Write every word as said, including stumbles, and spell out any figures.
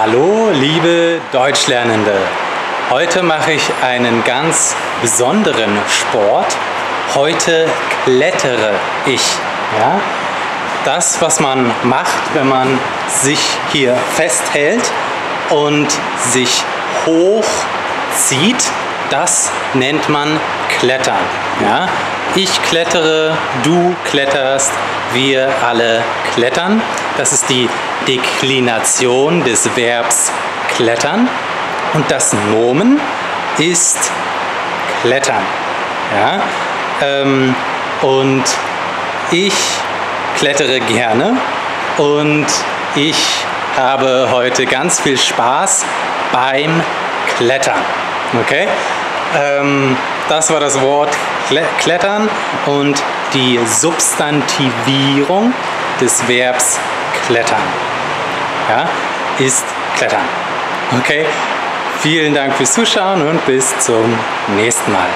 Hallo liebe Deutschlernende, heute mache ich einen ganz besonderen Sport. Heute klettere ich. Ja? Das, was man macht, wenn man sich hier festhält und sich hochzieht, das nennt man Klettern. Ja? Ich klettere, du kletterst, wir alle klettern. Das ist die Deklination des Verbs klettern und das Nomen ist klettern. Ja? Ähm, und ich klettere gerne und ich habe heute ganz viel Spaß beim Klettern. Okay? Ähm, das war das Wort Klettern und die Substantivierung des Verbs Klettern. Ja, ist Klettern. Okay, vielen Dank fürs Zuschauen und bis zum nächsten Mal.